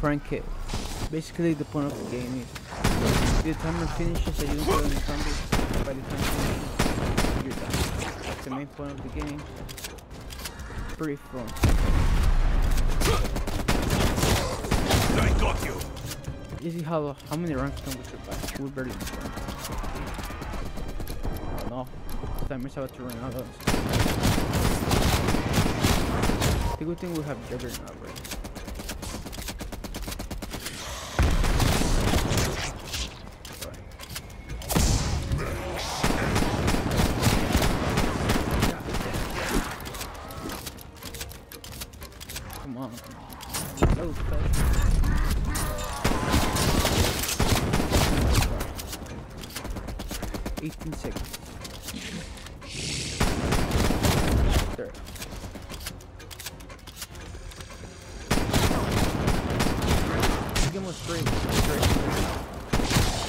crank it. Basically the point of the game is the timer finishes and you don't kill any zombies. By the time finishes, you're done. That's the main point of the game. Free from. I got you. You see how many ranks can we survive? We're barely surviving. No. This time is about to run out of. The good thing we have Juggernaut right.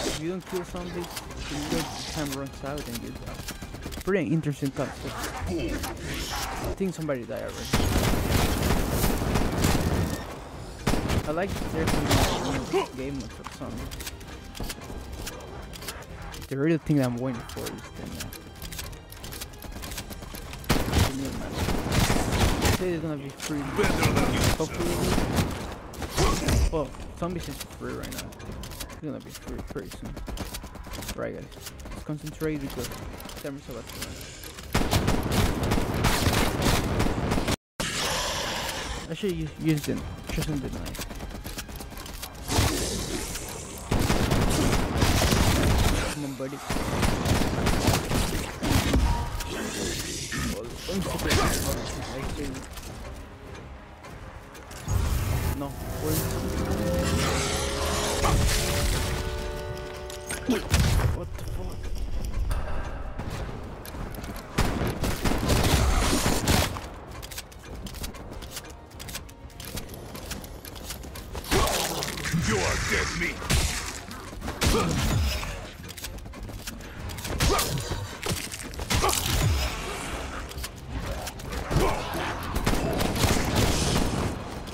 If you don't kill zombies, the time runs out and you're done. Pretty interesting concept. I think somebody died already. I like the game mode for zombies. The real thing that I'm waiting for is the new map. I say it's gonna be free. Hopefully. Well, zombies is free right now. It's gonna be free pretty soon. Right guys, let's concentrate because time is about to run. I should use them, just in the knife. Come on buddy. No, what the fuck? You are dead meat.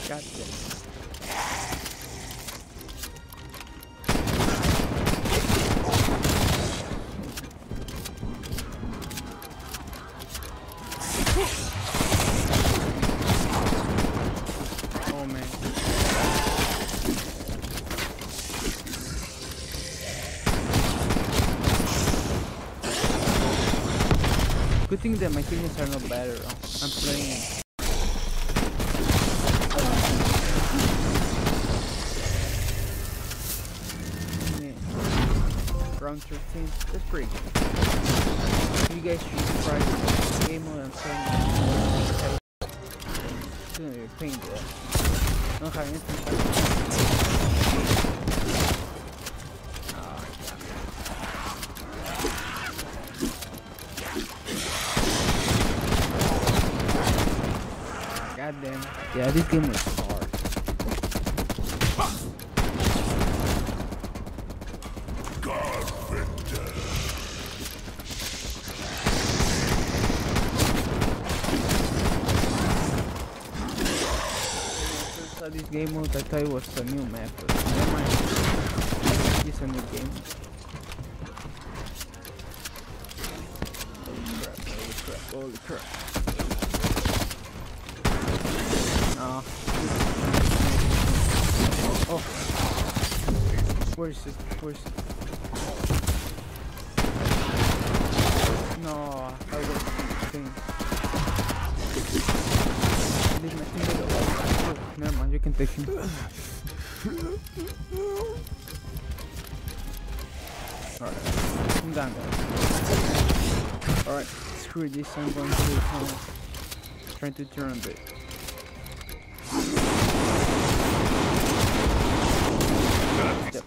Got this. Good thing that my teammates are not better. I'm playing. Yeah. Round 13. That's pretty good. You guys should try this game mode. I'm playing. It's gonna be pain though. I don't have anything. Goddamn. Yeah, this game was hard. God Victor. So this game mode I thought it was a new map, but never mind. It's a new game. Holy crap, holy crap, holy crap. Oh. Oh. Where is it? Where is it? No, I was thinking. I did my thing. Oh, never mind, you can take him. Alright, I'm done guys. Alright, screw this, I'm going to try to turn a bit.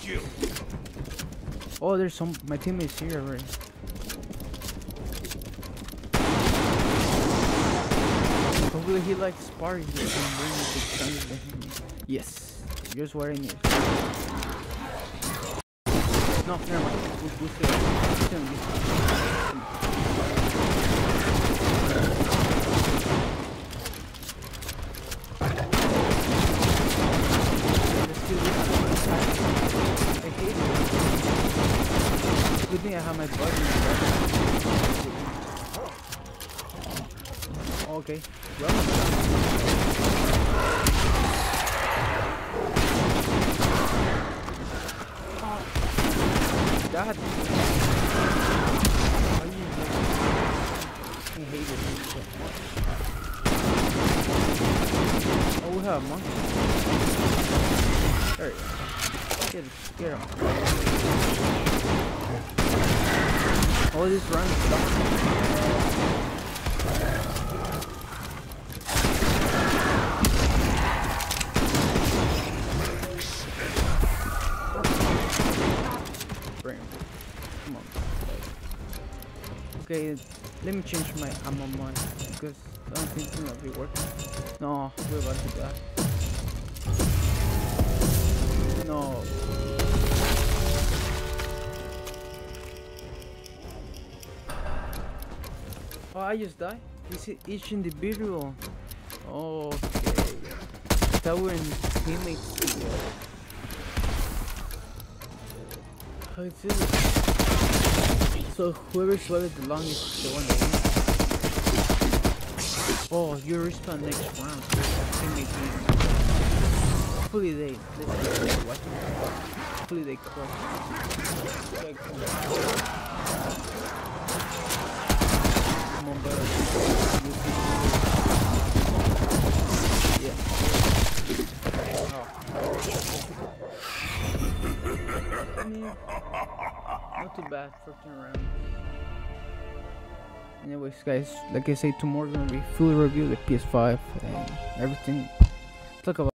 Yep. Oh, there's some. My teammates here already. Hopefully, he likes sparks. Yes, here's what I need. No, never mind. Good thing I have my button. Okay. God. I hate this so much. Oh, we have a monkey. There it is. Get him. Oh, this run is bring him. Come on. Okay, let me change my ammo mine because I don't think it's gonna be working. No, we're about to die. No. Oh, I just died? This is each individual. Oh, okay. That were in teammates. How is it? So whoever survived the longest is the one that wins. Oh, you respawn next round. Hopefully they. Hopefully they cross. Yeah. Not too bad for 10 rounds. Anyways guys, like I say, tomorrow's gonna be full review of the PS5 and everything. Talk about